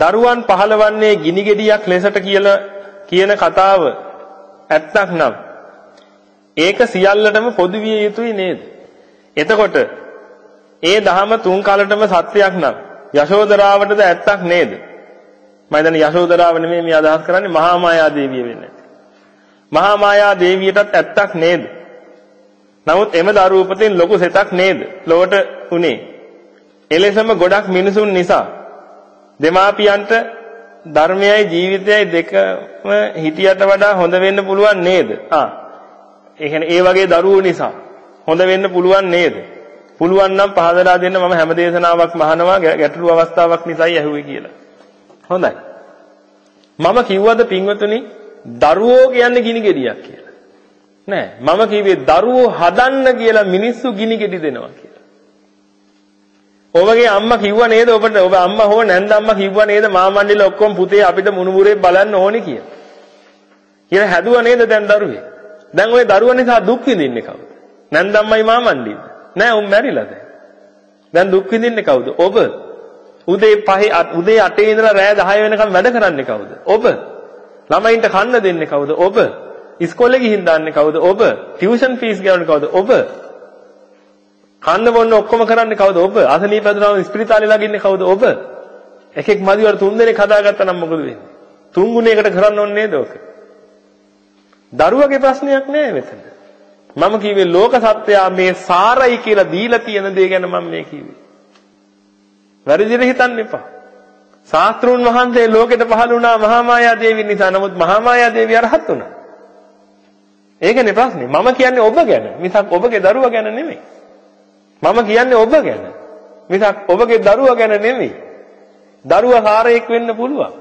දරුවන් පහළවන්නේ ගිනි ගෙඩියක් ලෙසට කියලා කියන කතාව ඇත්තක් නම් ඒක සියල්ලටම පොදු විය යුතුයි නේද? එතකොට ඒ දහම තුන් කාලටම සත්‍යයක් නම් යශෝදරාවටද ඇත්තක් නේද? මම දැන් යශෝදරාව නෙමෙයි මේ අදහස් කරන්නේ, මහා මායා දේවිය වෙන්නේ. මහා මායා දේවියටත් ඇත්තක් නේද? නමුත් එම දරුවෝ උපතින් ලොකු සෙතක් නේද ලොවට උනේ? එලෙසම ගොඩක් මිනිසුන් නිසා දෙමාපියන්ට ධර්මයයි ජීවිතයයි දෙකම හිටියට වඩා හොඳ වෙන්න පුළුවන් නේද? ඒ වගේ දරුවෝ නිසා හොඳ වෙන්න පුළුවන් නේද? පුළුවන් නම් පහදලා දෙන්න, මම හැම දේශනාවක් මහනවා ගැටළු අවස්ථාවක් නිසායි ඇහුවේ කියලා. හොඳයි. මම කිව්වද පින්වතුනි දරුවෝ කියන්නේ ගිනි ගෙඩියක් කියලා? නෑ, මම කිව්වේ දරුවෝ හදන්න කියලා මිනිස්සු ගිනි ගෙඩි දෙනවා කියලා. ඔබගේ අම්මා කිව්වා නේද ඔබට? ඔබ අම්මා හෝ නැන්ද අම්මා කිව්වා නේද මාමණ්ඩිල ඔක්කොම පුතේ අපිට මුණුමුරේ බලන්න ඕනේ කියලා. කියලා හැදුවා නේද දැන් දරුවේ? දැන් ওই දරුවා නිසා දුක් විඳින්නේ කවුද? නැන්ද අම්මයි මාමණ්ඩිල. නෑ, උන් මැරිලා දැන්. දැන් දුක් විඳින්නේ කවුද? ඔබ. උදේ 8 ඉඳලා රෑ 10 වෙනකම් වැඩ කරන්නේ කවුද? ඔබ. ළමයින්ට කන්න දෙන්නේ කවුද? ඔබ. ඉස්කෝලේ ගිහින් දාන්නේ කවුද? ඔබ. ටියුෂන් ෆීස් ගන්න කවුද? ඔබ. කන්න බොන්න ඔක්කොම කරන්නේ කවුද? ඔබ. අසනීප වැදුනම ස්පිරිතාලේ ළඟින්නේ කවුද? ඔබ. එකෙක් මදිවට 3 දෙනෙක් හදාගත්තා නම් මොකද වෙන්නේ? 3 ගුණයකට කරන්න ඕනේ නේද ඔක? දරුවගේ ප්‍රශ්නයක් නෑ මෙතන. මම කිව්වේ ලෝක සත්‍යය මේ සාරයි කියලා දීලා තියෙන දේ ගැන මම මේ කිව්වේ. වැරදිද හිතන්න එපා. ශාස්ත්‍රුන් වහන්සේ ලෝකෙට පහළ වුණා මහා මායා දේවිය නිසා. නමුත් මහා මායා දේවිය අරහත් වුණා. ඒකනේ ප්‍රශ්නේ. මම කියන්නේ ඔබ ගැන. මිසක් ඔබගේ දරුවා ගැන නෙමෙයි. මම කියන්නේ ඔබ ගැන. මිසක් ඔබගේ දරුවා ගැන නෙමෙයි. දරුවා හාරයක් වෙන්න පුළුවන්.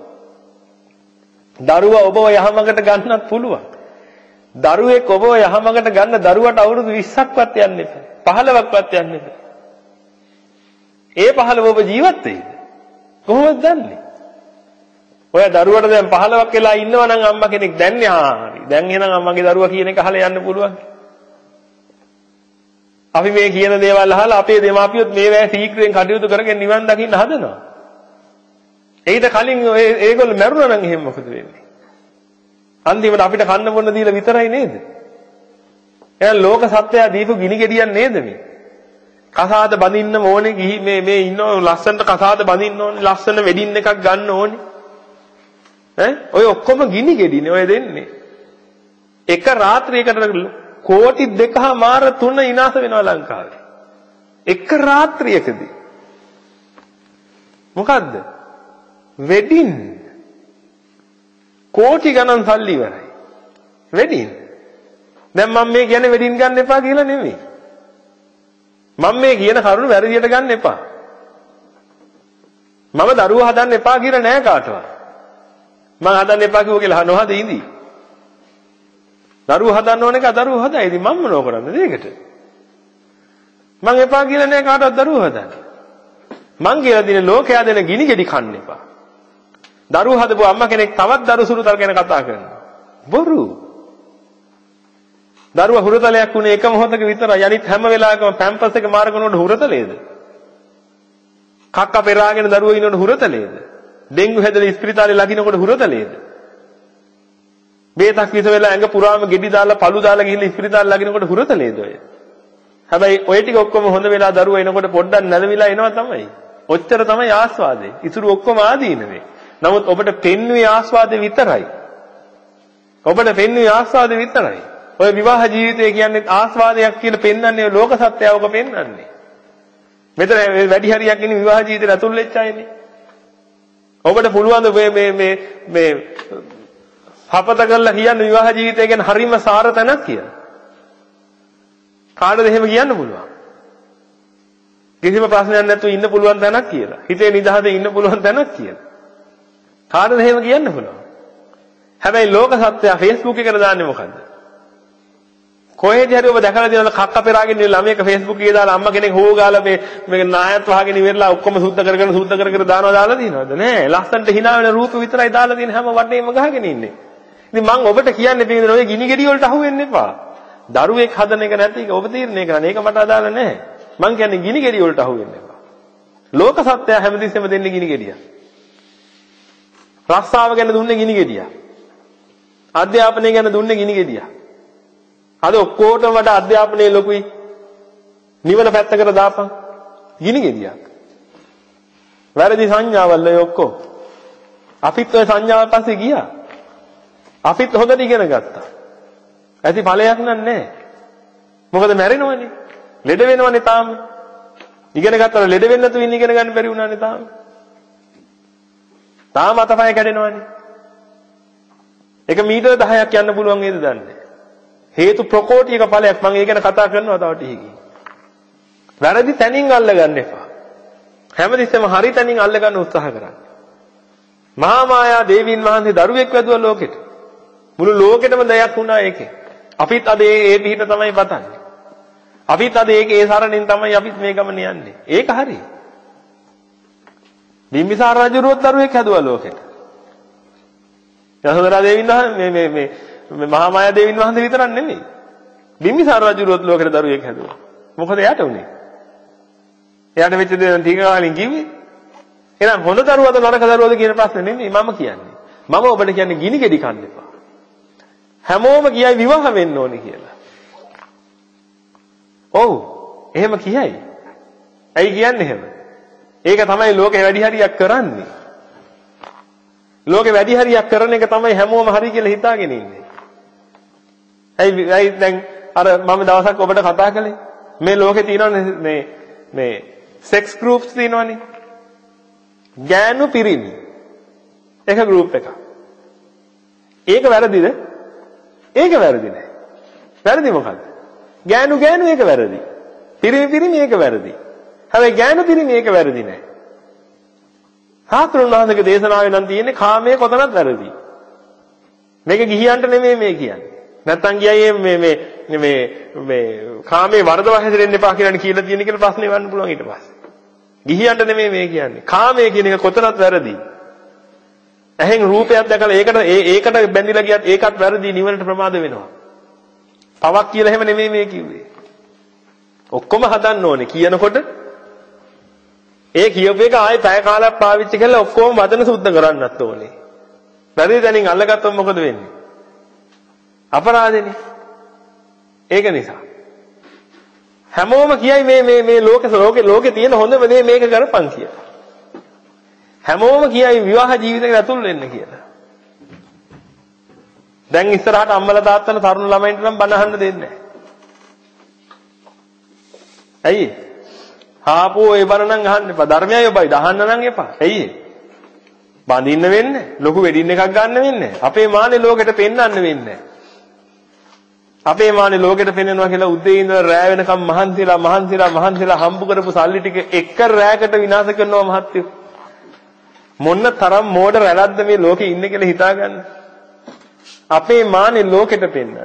දරුවා ඔබව යහමකට ගන්නත් පුළුවන්. දරුවෙක් ඔබව යහමඟට ගන්න දරුවට අවුරුදු 20ක්වත් යන්නේ නැහැ. 15ක්වත් යන්නේ නැහැ. ඒ 15 ඔබ ජීවත් වෙයිද? කොහොමද දන්නේ? ඔය දරුවට දැන් 15ක් වෙලා ඉන්නවා නම් අම්මා කෙනෙක් දැන්නේ හරි. දැන් එහෙනම් අම්මගේ දරුවා කියන එක අහලා යන්න පුළුවන්. අපි මේ කියන දේවල් අහලා අපේ දෙමාපියොත් මේවා සීක්‍රෙන් කටයුතු කරගෙන නිවන් දකින්න හදනවා. ඊට කලින් ඒගොල්ලෝ මැරුණා නම් එහෙම මොකද වෙන්නේ? අන්තිමට අපිට කන්න බොන්න දීලා විතරයි නේද? එහෙනම් ලෝක සත්‍යය දීපු ගිනි ගෙඩියක් නේද මේ? කසාද බඳින්න ඕනේ, ගිහි මේ ඉන්නෝ ලස්සනට කසාද බඳින්න ඕනේ, ලස්සන වෙඩින් එකක් ගන්න ඕනේ. ඔය ඔක්කොම ගිනි ගෙඩිනේ ඔය දෙන්නේ. එක රාත්‍රියකට කෝටි 2.3 විනාශ වෙනවා ලංකාවේ. එක රාත්‍රියකදී. මොකද්ද? වෙඩින් කෝටි ගණන් සල්ලි ඉවරයි. වෙඩින්. දැන් මම මේ කියන්නේ වෙඩින් ගන්න එපා කියලා නෙමෙයි. මම මේ කියන කරුණ වැරදියට ගන්න එපා. මම දරුවා හදන්න එපා කියලා නෑ කාටවත්. මම හදන්න එපා කිව්ව කියලා අහනවාද ඉඳී? දරුවා හදන්න ඕන එක දරුවා හදයි. ඉතින් මම මොනව කරන්නද ඒකට? මම එපා කියලා නෑ කාටවත් දරුවා හදන්න. මං කියලා දින ලෝකයා දෙන ගිනි ගෙඩි කන්න එපා. දරුවෝ හදපු අම්මා කෙනෙක් තවත් දරුසුරුතල් ගැන කතා කරනවා. බොරු. දරුවා හුරතලයක් වුණේ එක මොහොතක විතරයි. අනිත් හැම වෙලාවකම පැම්පස් එක මාර්ගන උඩ හුරතලේද? කක්ක පෙරාගෙන දරුවෝ ඉන්නකොට හුරතලේද? ඩෙන්ගු හැදලා ස්පිරිතාලේ ලගිනකොට හුරතලේද? බේතක් විස වෙලා ඇඟ පුරාම ගෙඩි දාලා පළු දාලා ගිහින් ස්පිරිතාලේ ලගිනකොට හුරතලේද ඔය? හැබැයි ඔය ටික ඔක්කොම හොඳ වෙලා දරුවා එනකොට පොඩ්ඩක් නැළවිලා එනවා තමයි. ඔච්චර තමයි ආස්වාදේ. ඉතුරු ඔක්කොම ආදීනනේ. නමුත් ඔබට පෙන්වී ආස්වාදේ විතරයි. ඔබට පෙන්වී ආස්වාදේ විතරයි. ඔය විවාහ ජීවිතය කියන්නේ ආස්වාදයක් කියලා පෙන්වන්නේ ලෝක සත්‍යයවක පෙන්වන්නේ. මෙතන වැඩි හරියක් ඉන්නේ විවාහ ජීවිතේ ඇතුල් වෙච්ච අයනේ. ඔබට පුළුවන් මේ හපත කරලා කියන්නේ විවාහ ජීවිතය ගැන හරිම සාරතනක් කියලා. කාටද එහෙම කියන්න පුළුවන්? කිසිම ප්‍රශ්නයක් නැතුව ඉන්න පුළුවන් තැනක් කියලා. හිතේ නිදහසේ ඉන්න පුළුවන් තැනක් කියලා. කාටද එහෙම කියන්න පුළුවන්? හැබැයි ලෝක සත්‍යය Facebook එකේ දාන්නේ මොකද්ද? කොහෙද හරි ඔබ දැකලා තියෙනවා කක්ක පෙරාගෙන ඉන්න ළමයෙක් Facebook එකේ දාලා අම්මා කෙනෙක් හොෝගාලා මේ නායත් වහගෙන ඉවරලා ඔක්කොම සුද්ධ කර කර දාලා දිනවද? නෑ, ලස්සන්ට hina වෙන රූප විතරයි දාලා දින හැම වටේම ගහගෙන ඉන්නේ. ඉතින් මම ඔබට කියන්නේ පිළිදෙන ඔය ගිනි ගෙඩිය වලට අහු වෙන්න එපා. දරුවෙක් හදන එක නැති එක ඔබ තීරණය කරන්න. ඒක මට අදාළ නෑ. මම කියන්නේ ගිනි ගෙඩිය වලට අහු වෙන්න එපා. ලෝක සත්‍යය හැමදෙස්සෙම දෙන්නේ ගිනි ගෙඩියක්. රස්සාව ගැන දුන්නේ ගිනි ගෙඩියක්. අධ්‍යාපනය ගැන දුන්නේ ගිනි ගෙඩියක්. අද ඔක්කොටම වඩා අධ්‍යාපනයේ ලොකුයි. නිවන පැත්තකට දාපන්. ගිනි ගෙඩියක්. වැරදි සංඥාවල් ඔය ඔක්කොම. අපිත් ඔය සංඥාවල් පස්සේ ගියා. අපිත් හොඳට ඉගෙන ගත්තා. ඇති ඵලයක් නෑ. මොකද මැරෙනවනේ. ලෙඩ වෙනවනේ තාම. ඉගෙන ගත්තා ලෙඩ වෙන්න නැතුව ඉන්න ඉගෙන ගන්න බැරි වුණානේ තාම. තාම අතපය කැඩෙනවනේ. ඒක මීටර 10ක් යන්න පුළුවන් නේද දන්නේ. හේතු ප්‍රකෝටියක ඵලයක් මම ඒ ගැන කතා කරනවා තව ටිකකින්. වැරදි තැනින් අල්ලගන්න එපා. හැමතිස්සෙම හරි තැනින් අල්ලගන්න උත්සාහ කරන්න. මහා මායා දේවීන් වහන්සේ දරුවෙක් වැදුවා ලෝකෙට. මුළු ලෝකෙටම දයක් වුණා ඒකේ. අපිත් අද ඒ පිටින් තමයි පතන්නේ. අපිත් අද ඒකේ සරණින් තමයි අපිත් මේ ගමන යන්නේ. ඒක හරියි. බිම්බිසාර රජුරුවත් දරුවෙක් හැදුවා ලෝකෙට. යසෝදරා දේවීන් වහන්සේ මේ මහා මායා දේවීන් වහන්සේ විතරක් නෙමෙයි. බිම්බිසාර රජුරුවත් ලෝකෙට දරුවෙක් හැදුවා. මොකද එයාට උනේ? එයාට වෙච්ච දේ ටික කාලෙකින් කිව්වේ. එහෙනම් හොඳ දරුවද නරක දරුවද කියන ප්‍රශ්නේ නෙමෙයි මම කියන්නේ. මම ඔබට කියන්නේ ගිනි ගෙඩි කන්න එපා. හැමෝම කියයි විවාහ වෙන්න ඕනේ කියලා. ඔව්. එහෙම කියයි. ඇයි කියන්නේ එහෙම? ඒක තමයි ලෝකේ වැඩි හරියක් කරන්නේ. ලෝකේ වැඩි හරියක් කරන එක තමයි හැමෝම හරි කියලා හිතාගෙන ඉන්නේ. ඇයි දැන් අර මම දවසක් ඔබට කතා කළේ මේ ලෝකේ තියෙනනේ මේ සෙක්ස් ගෲප්ස් තියෙනවනේ. ගෑනු පිරිමි. එක ගෲප් එකක්. ඒක වැරදිද? ඒක වැරදි නෑ. වැරදි මොකක්ද? ගෑනු ඒක වැරදි. පිරිමි ඒක වැරදි. හැබැයි ගෑනු පිරිමි ඒක වැරදි නෑ. සාස්ත්‍රුන් වහන්සේගේ දේශනාවේ නම් තියෙන්නේ කාමයේ කොතනක් වැරදි. මේක ගිහියන්ට නෙමෙයි මේ කියන්නේ. නැත්තම් ගියයි මේ කාමයේ වරදව හැසිරෙන්න එපා කියලා කියලා තියෙන කියලා ප්‍රශ්නේ වන්න පුළුවන් ඊට පස්සේ. ගිහියන්ට නෙමෙයි මේ කියන්නේ. කාමයේ කියන එක කොතනක් වැරදි. එහෙන් රූපයක් දැකලා ඒකට බැඳිලා ගියත් ඒකත් වැරදි නිවනට ප්‍රමාද වෙනවා. පවක් කියලා එහෙම නෙමෙයි මේ කිව්වේ. ඔක්කොම හදන්න ඕනේ කියනකොට ඒ කියපු එක ආයෙ පැය කාලයක් පාවිච්චි කරලා ඔක්කොම වදන සුද්ධ කරන්නත් ඕනේ. වැරදි දැනින් අල්ලගත්තොත් මොකද වෙන්නේ? අපරාධෙනේ. ඒක නිසා හැමෝම කියයි මේ ලෝකේ තියෙන හොඳම දේ මේක කරපන් කියලා. හැමෝම කියයි විවාහ ජීවිතයකට ඇතුල් වෙන්න කියලා. දැන් ඉස්සරහට අම්මලා තාත්තලා තරුණ ළමයින්ට නම් බණ අහන්න දෙන්නේ නැහැ. ඇයි? හාපෝ ඒ බණ නම් අහන්න එපා. ධර්මයයි ඔබයි දහන්න නම් එපා. ඇයි? බඳින්න වෙන්නේ. ලොකු වෙඩින් එකක් ගන්න වෙන්නේ. අපේ මානේ ලෝකෙට පෙන්වන්න වෙන්නේ. අපේ මානේ ලෝකෙට පෙන්වනවා කියලා උදේ ඉඳලා රෑ වෙනකම් මහන්සිලා හම්බ කරපු සල්ලි ටික එක රෑකට විනාශ කරනවා මහත්තයෝ. මොන්න තරම් මෝඩ රැළද්ද මේ ලෝකෙ ඉන්නේ කියලා හිතාගන්න. අපේ මානේ ලෝකෙට පෙන්නන.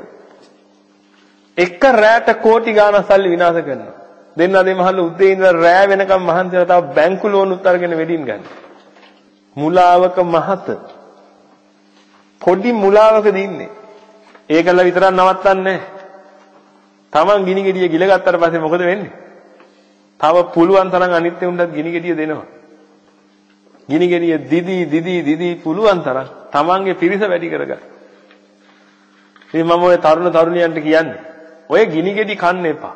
එක රැට කෝටි ගාණක් සල්ලි විනාශ කරනවා. දෙන්න අදේ මහල්ල උදේ ඉඳලා රෑ වෙනකම් මහන්සියලා තව බැංකු ලෝන් උත් අරගෙන වෙඩින් ගන්න. මුලාවක මහත. පොඩි මුලාවකද ඉන්නේ. ඒකල විතරක් නවත්තන්නේ. Taman ගිනි ගෙඩිය ගිල ගත්තාට පස්සේ මොකද වෙන්නේ? තව පුළුවන් තරම් අනිත් උන්ටත් ගිනි ගෙඩිය දෙනවා. ගිනි ගෙඩිය දිදී පුළුවන් තරම් තමන්ගේ පිරිස වැඩි කරගන්න. ඉතින් මම ඔය තරුණ තරුණියන්ට කියන්නේ ඔය ගිනි ගෙඩි කන්න එපා.